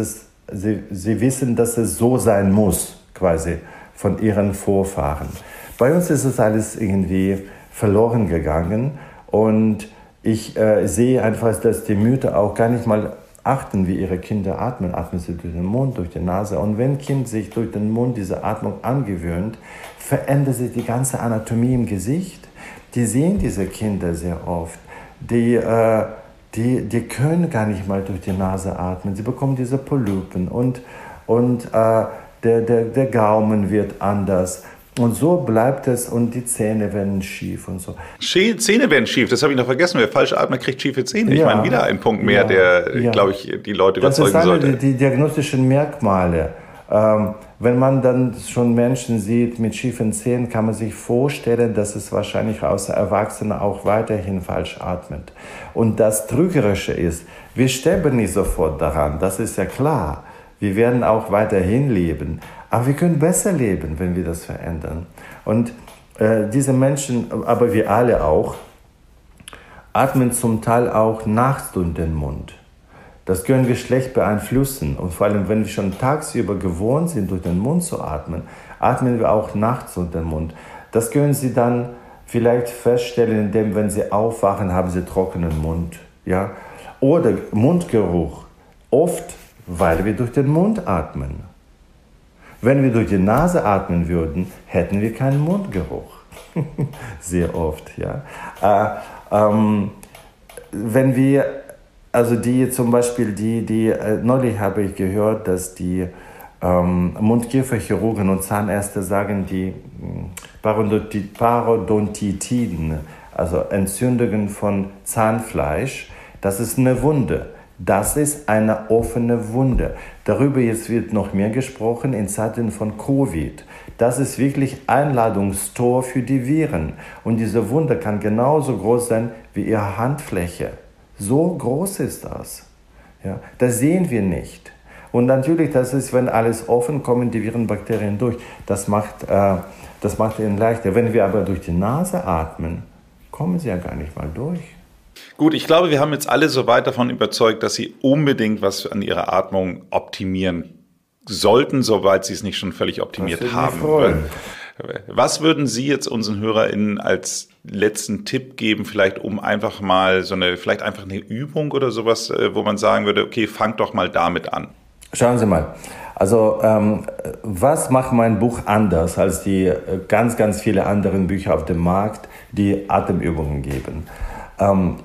es so sein muss, quasi von ihren Vorfahren. Bei uns ist es alles irgendwie verloren gegangen und ich sehe einfach, dass die Mütter auch gar nicht mal achten, wie ihre Kinder atmen. Atmen sie durch den Mund, durch die Nase. Und wenn ein Kind sich durch den Mund diese Atmung angewöhnt, verändert sich die ganze Anatomie im Gesicht. Die sehen diese Kinder sehr oft. Die können gar nicht mal durch die Nase atmen. Sie bekommen diese Polypen und der Gaumen wird anders. Und so bleibt es und die Zähne werden schief und so. Zähne werden schief, das habe ich noch vergessen. Wer falsch atmet, kriegt schiefe Zähne. Ja, ich meine, wieder ein Punkt mehr, der, glaube ich, die Leute überzeugen sollte. Das sind die diagnostischen Merkmale. Wenn man dann schon Menschen sieht mit schiefen Zähnen, kann man sich vorstellen, dass es wahrscheinlich außer Erwachsenen auch weiterhin falsch atmet. Und das Trügerische ist, wir sterben nicht sofort daran, das ist ja klar. Wir werden auch weiterhin leben. Aber wir können besser leben, wenn wir das verändern. Und diese Menschen, aber wir alle auch, atmen zum Teil auch nachts durch den Mund. Das können wir schlecht beeinflussen. Und vor allem, wenn wir schon tagsüber gewohnt sind, durch den Mund zu atmen, atmen wir auch nachts durch den Mund. Das können Sie dann vielleicht feststellen, indem, wenn Sie aufwachen, haben Sie trockenen Mund. Ja? Oder Mundgeruch. Oft, weil wir durch den Mund atmen. Wenn wir durch die Nase atmen würden, hätten wir keinen Mundgeruch. Sehr oft, ja. Wenn wir Also die zum Beispiel, neulich habe ich gehört, dass die Mundkieferchirurgen und Zahnärzte sagen, die Parodontitiden, also Entzündungen von Zahnfleisch, das ist eine Wunde. Das ist eine offene Wunde. Darüber jetzt wird noch mehr gesprochen in Zeiten von Covid. Das ist wirklich Einladungstor für die Viren. Und diese Wunde kann genauso groß sein wie ihre Handfläche. So groß ist das. Ja, das sehen wir nicht. Und natürlich, das ist, wenn alles offen, kommen die Viren, Bakterien durch. Das macht ihnen leichter. Wenn wir aber durch die Nase atmen, kommen sie ja gar nicht mal durch. Gut, ich glaube, wir haben jetzt alle so weit davon überzeugt, dass Sie unbedingt was an Ihrer Atmung optimieren sollten, soweit Sie es nicht schon völlig optimiert haben. Was würden Sie jetzt unseren HörerInnen als letzten Tipp geben, vielleicht um einfach mal eine Übung oder sowas, wo man sagen würde, okay, fang doch mal damit an? Schauen Sie mal. Also, was macht mein Buch anders als die ganz, ganz viele anderen Bücher auf dem Markt, die Atemübungen geben?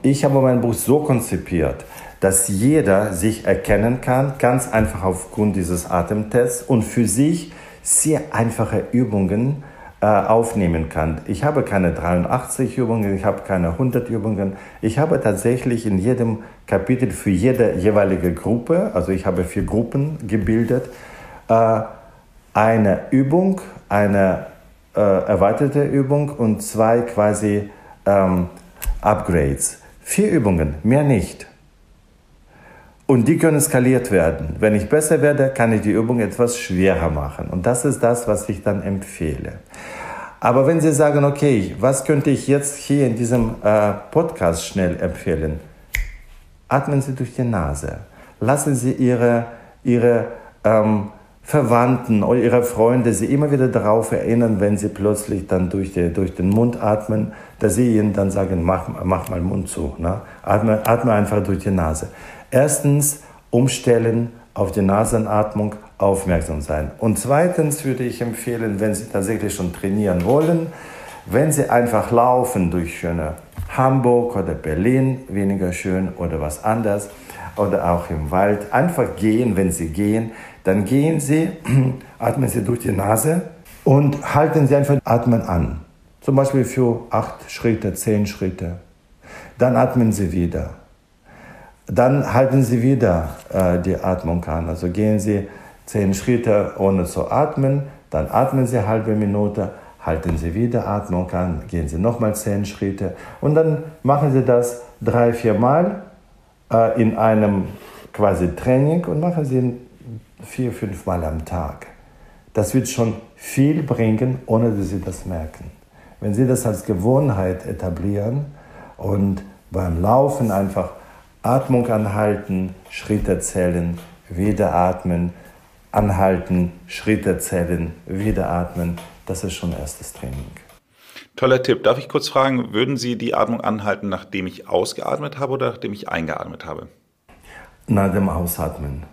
Ich habe mein Buch so konzipiert, dass jeder sich erkennen kann, ganz einfach aufgrund dieses Atemtests und für sich sehr einfache Übungen aufnehmen kann. Ich habe keine 83 Übungen, ich habe keine 100 Übungen. Ich habe tatsächlich in jedem Kapitel für jede jeweilige Gruppe, also ich habe 4 Gruppen gebildet, eine Übung, eine erweiterte Übung und 2 quasi Upgrades. 4 Übungen, mehr nicht. Und die können skaliert werden. Wenn ich besser werde, kann ich die Übung etwas schwerer machen. Und das ist das, was ich dann empfehle. Aber wenn Sie sagen, okay, was könnte ich jetzt hier in diesem Podcast schnell empfehlen? Atmen Sie durch die Nase. Lassen Sie Ihre Verwandten oder Ihre Freunde Sie immer wieder darauf erinnern, wenn Sie plötzlich dann durch den Mund atmen, dass Sie ihnen dann sagen, mach mal den Mund zu, ne? Atme einfach durch die Nase. Erstens, umstellen auf die Nasenatmung, aufmerksam sein. Und zweitens würde ich empfehlen, wenn Sie tatsächlich schon trainieren wollen, wenn Sie einfach laufen durch schöne Hamburg oder Berlin, weniger schön oder was anderes, oder auch im Wald, einfach gehen, wenn Sie gehen, dann gehen Sie, atmen Sie durch die Nase und halten Sie einfach Atmen an. Zum Beispiel für 8 Schritte, 10 Schritte. Dann atmen Sie wieder. Dann halten Sie wieder die Atmung an. Also gehen Sie 10 Schritte ohne zu atmen, dann atmen Sie eine halbe Minute, halten Sie wieder Atmung an, gehen Sie nochmal 10 Schritte und dann machen Sie das 3-4 Mal in einem quasi Training und machen Sie 4-5 Mal am Tag. Das wird schon viel bringen, ohne dass Sie das merken. Wenn Sie das als Gewohnheit etablieren und beim Laufen einfach Atmung anhalten, Schritte zählen, wieder atmen, anhalten, Schritte zählen, wieder atmen, das ist schon erstes Training. Toller Tipp. Darf ich kurz fragen, würden Sie die Atmung anhalten, nachdem ich ausgeatmet habe oder nachdem ich eingeatmet habe? Nach dem Ausatmen.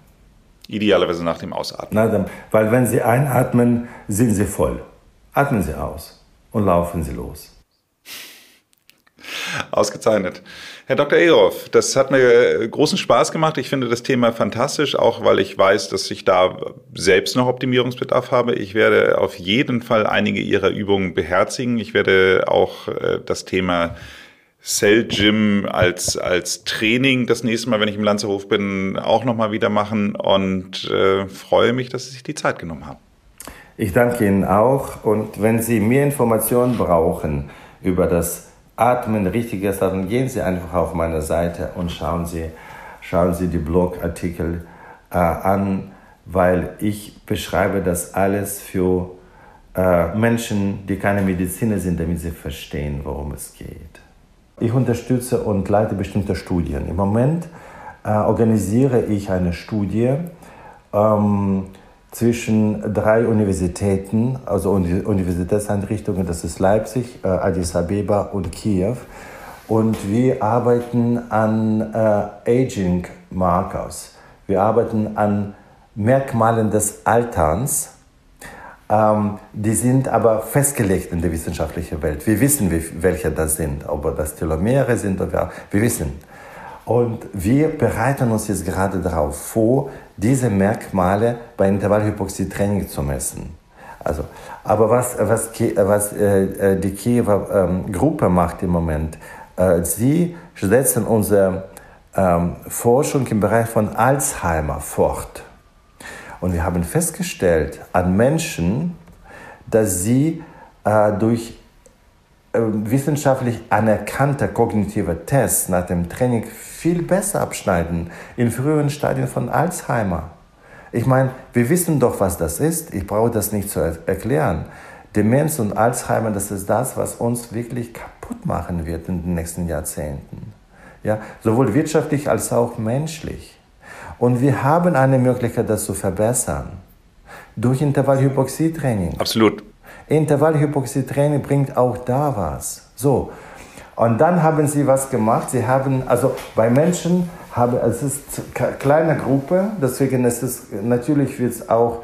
Idealerweise nach dem Ausatmen. Weil wenn Sie einatmen, sind Sie voll. Atmen Sie aus und laufen Sie los. Ausgezeichnet. Herr Dr. Egorov, das hat mir großen Spaß gemacht. Ich finde das Thema fantastisch, auch weil ich weiß, dass ich da selbst noch Optimierungsbedarf habe. Ich werde auf jeden Fall einige Ihrer Übungen beherzigen. Ich werde auch das Thema Cellgym als Training das nächste Mal, wenn ich im Lanserhof bin, auch nochmal wieder machen und freue mich, dass Sie sich die Zeit genommen haben. Ich danke Ihnen auch und wenn Sie mehr Informationen brauchen über das Atmen, richtiges Atmen, gehen Sie einfach auf meine Seite und schauen Sie die Blogartikel an, weil ich beschreibe das alles für Menschen, die keine Mediziner sind, damit sie verstehen, worum es geht. Ich unterstütze und leite bestimmte Studien. Im Moment organisiere ich eine Studie zwischen 3 Universitäten, also Universitätseinrichtungen, das ist Leipzig, Addis Abeba und Kiew. Und wir arbeiten an Aging Markers. Wir arbeiten an Merkmalen des Alterns. Die sind aber festgelegt in der wissenschaftlichen Welt. Wir wissen, welche das sind, ob das Telomere sind. Wir wissen. Und wir bereiten uns jetzt gerade darauf vor, diese Merkmale bei Intervallhypoxie-Training zu messen. Also, aber was die Kiewer Gruppe macht im Moment, sie setzen unsere Forschung im Bereich von Alzheimer fort. Und wir haben festgestellt an Menschen, dass sie durch wissenschaftlich anerkannte kognitive Tests nach dem Training viel besser abschneiden in frühen Stadien von Alzheimer. Ich meine, wir wissen doch, was das ist. Ich brauche das nicht zu erklären. Demenz und Alzheimer, das ist das, was uns wirklich kaputt machen wird in den nächsten Jahrzehnten. Ja, sowohl wirtschaftlich als auch menschlich. Und wir haben eine Möglichkeit, das zu verbessern. Durch Intervallhypoxietraining. Absolut. Intervallhypoxietraining bringt auch da was. So. Und dann haben sie was gemacht. Sie haben, also bei Menschen, es ist eine kleine Gruppe, deswegen ist es, natürlich wird es auch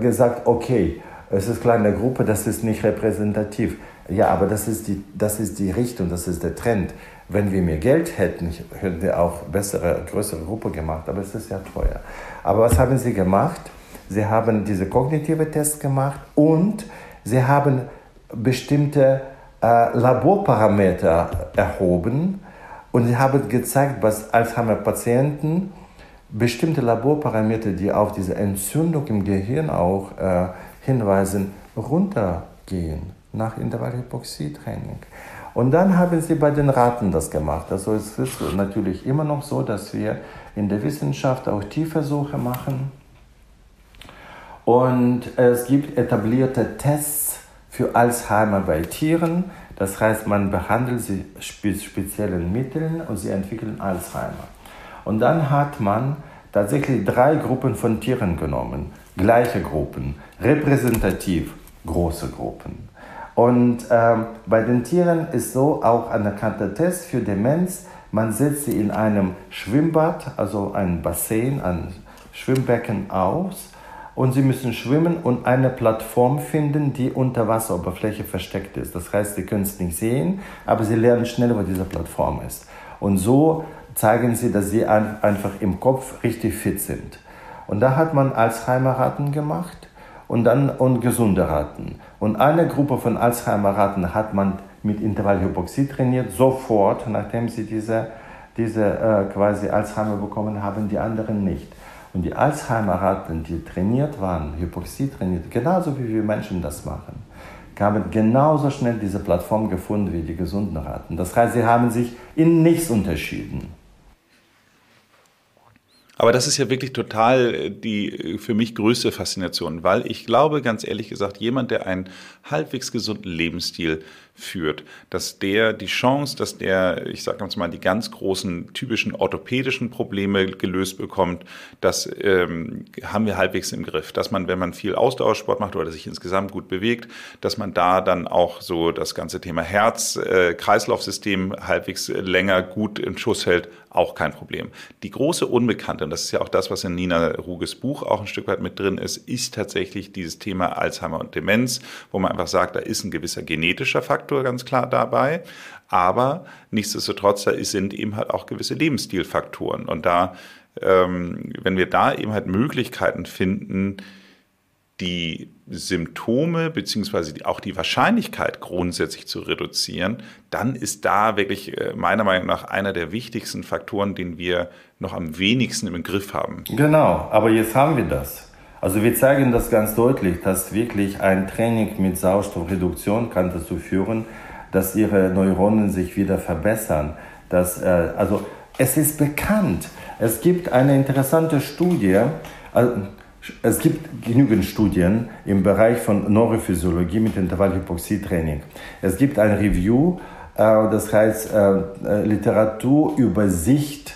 gesagt, okay, es ist eine kleine Gruppe, das ist nicht repräsentativ. Ja, aber das ist die Richtung, das ist der Trend. Wenn wir mehr Geld hätten, hätten wir auch größere Gruppe gemacht, aber es ist ja teuer. Aber was haben sie gemacht? Sie haben diese kognitive Tests gemacht und sie haben bestimmte Laborparameter erhoben und sie haben gezeigt, dass Alzheimer-Patienten bestimmte Laborparameter, die auf diese Entzündung im Gehirn auch hinweisen, runtergehen nach Intervallhypoxietraining. Und dann haben sie bei den Ratten das gemacht. Also es ist natürlich immer noch so, dass wir in der Wissenschaft auch Tierversuche machen. Und es gibt etablierte Tests für Alzheimer bei Tieren. Das heißt, man behandelt sie mit speziellen Mitteln und sie entwickeln Alzheimer. Und dann hat man tatsächlich 3 Gruppen von Tieren genommen. Gleiche Gruppen, repräsentativ große Gruppen. Und bei den Tieren ist so auch anerkannter Test für Demenz. Man setzt sie in einem Schwimmbad, also ein Bassin, ein Schwimmbecken aus. Und sie müssen schwimmen und eine Plattform finden, die unter Wasseroberfläche versteckt ist. Das heißt, sie können es nicht sehen, aber sie lernen schnell, wo diese Plattform ist. Und so zeigen sie, dass sie einfach im Kopf richtig fit sind. Und da hat man Alzheimer-Ratten gemacht und gesunde Ratten. Und eine Gruppe von Alzheimer-Ratten hat man mit Intervallhypoxie trainiert, sofort, nachdem sie diese quasi Alzheimer bekommen haben, die anderen nicht. Und die Alzheimer-Ratten, die trainiert waren, Hypoxie trainiert, genauso wie wir Menschen das machen, haben genauso schnell diese Plattform gefunden wie die gesunden Ratten. Das heißt, sie haben sich in nichts unterschieden. Aber das ist ja wirklich total die für mich größte Faszination, weil ich glaube, ganz ehrlich gesagt, jemand, der einen halbwegs gesunden Lebensstil führt, dass der die Chance, dass der, ich sage jetzt mal, die ganz großen typischen orthopädischen Probleme gelöst bekommt, das haben wir halbwegs im Griff. Dass man, wenn man viel Ausdauersport macht oder sich insgesamt gut bewegt, dass man da dann auch so das ganze Thema Herz-Kreislaufsystem halbwegs länger gut im Schuss hält, auch kein Problem. Die große Unbekannte, und das ist ja auch das, was in Nina Ruges Buch auch ein Stück weit mit drin ist, ist tatsächlich dieses Thema Alzheimer und Demenz, wo man einfach sagt, da ist ein gewisser genetischer Faktor ganz klar dabei, aber nichtsdestotrotz, da sind eben halt auch gewisse Lebensstilfaktoren. Und da, wenn wir da eben halt Möglichkeiten finden, die Symptome beziehungsweise auch die Wahrscheinlichkeit grundsätzlich zu reduzieren, dann ist da wirklich meiner Meinung nach einer der wichtigsten Faktoren, den wir noch am wenigsten im Griff haben. Genau, aber jetzt haben wir das. Also wir zeigen das ganz deutlich, dass wirklich ein Training mit Sauerstoffreduktion kann dazu führen, dass ihre Neuronen sich wieder verbessern. Also es ist bekannt. Es gibt eine interessante Studie, es gibt genügend Studien im Bereich von Neurophysiologie mit Intervallhypoxietraining. Es gibt ein Review, das heißt Literaturübersicht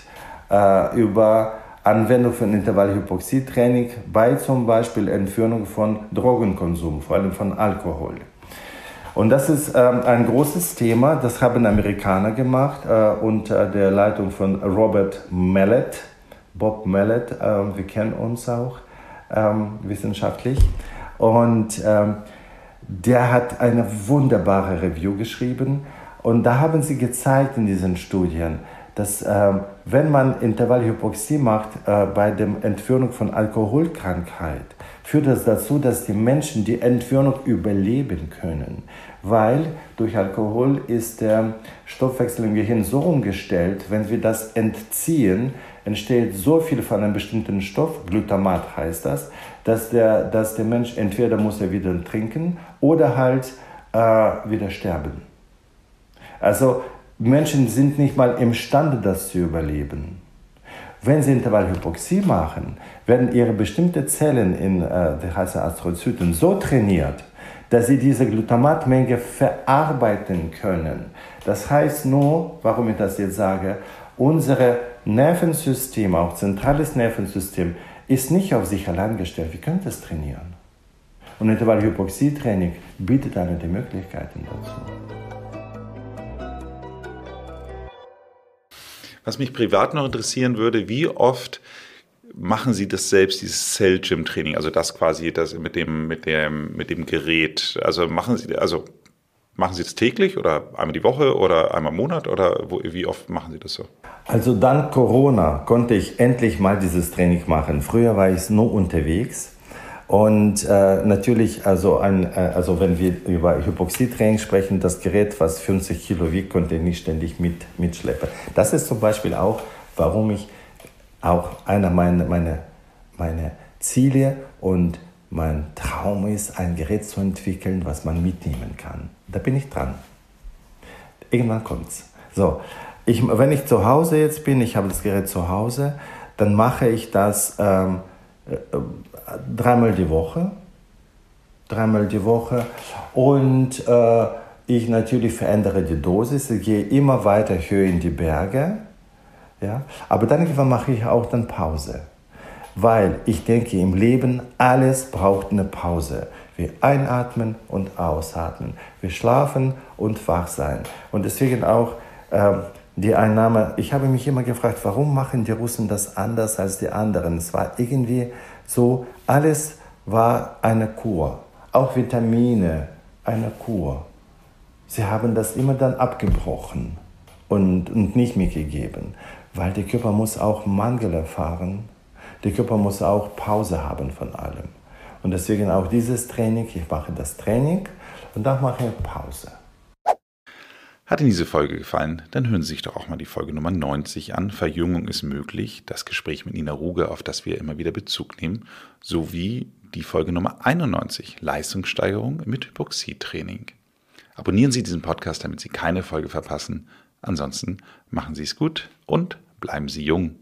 über Anwendung von Intervallhypoxietraining bei zum Beispiel Entfernung von Drogenkonsum, vor allem von Alkohol. Und das ist ein großes Thema, das haben Amerikaner gemacht unter der Leitung von Robert Mallet, Bob Mallet, wir kennen uns auch. Wissenschaftlich, und der hat eine wunderbare Review geschrieben und da haben sie gezeigt in diesen Studien, dass wenn man Intervallhypoxie macht bei der Entfernung von Alkoholkrankheit, führt das dazu, dass die Menschen die Entfernung überleben können. Weil durch Alkohol ist der Stoffwechsel im Gehirn so umgestellt, wenn wir das entziehen, entsteht so viel von einem bestimmten Stoff, Glutamat heißt das, dass der Mensch entweder muss er wieder trinken oder halt wieder sterben. Also Menschen sind nicht mal imstande, das zu überleben. Wenn sie Intervallhypoxie machen, werden ihre bestimmten Zellen in der heißen Erythrozyten so trainiert, dass sie diese Glutamatmenge verarbeiten können. Das heißt nur, warum ich das jetzt sage, unsere Nervensystem, auch zentrales Nervensystem, ist nicht auf sich allein gestellt. Wir können das trainieren. Und Intervallhypoxie-Training bietet eine der Möglichkeiten dazu. Was mich privat noch interessieren würde, wie oft machen Sie das selbst, dieses Cell-Gym-Training, also das quasi das mit dem Gerät? Also machen Sie das täglich oder einmal die Woche oder einmal im Monat oder wie oft machen Sie das so? Also dank Corona konnte ich endlich mal dieses Training machen. Früher war ich nur unterwegs. Und natürlich, also wenn wir über Hypoxie-Training sprechen, das Gerät, was 50 Kilo wiegt, konnte ich nicht ständig mitschleppen. Das ist zum Beispiel auch, warum ich auch einer meiner Ziele und mein Traum ist, ein Gerät zu entwickeln, was man mitnehmen kann. Da bin ich dran. Irgendwann kommt's. So, wenn ich zu Hause jetzt bin, ich habe das Gerät zu Hause, dann mache ich das dreimal die Woche und ich natürlich verändere die Dosis, ich gehe immer weiter höher in die Berge, ja? Aber dann mache ich auch dann Pause, weil ich denke, im Leben alles braucht eine Pause. Wir einatmen und ausatmen, wir schlafen und wach sein und deswegen auch die Einnahme, ich habe mich immer gefragt, warum machen die Russen das anders als die anderen? Es war irgendwie so, alles war eine Kur, auch Vitamine, eine Kur. Sie haben das immer dann abgebrochen und nicht mitgegeben, weil der Körper muss auch Mangel erfahren, der Körper muss auch Pause haben von allem. Und deswegen auch dieses Training, ich mache das Training und dann mache ich Pause. Hat Ihnen diese Folge gefallen? Dann hören Sie sich doch auch mal die Folge Nummer 90 an. Verjüngung ist möglich. Das Gespräch mit Nina Ruge, auf das wir immer wieder Bezug nehmen. Sowie die Folge Nummer 91. Leistungssteigerung mit Hypoxietraining. Abonnieren Sie diesen Podcast, damit Sie keine Folge verpassen. Ansonsten machen Sie es gut und bleiben Sie jung.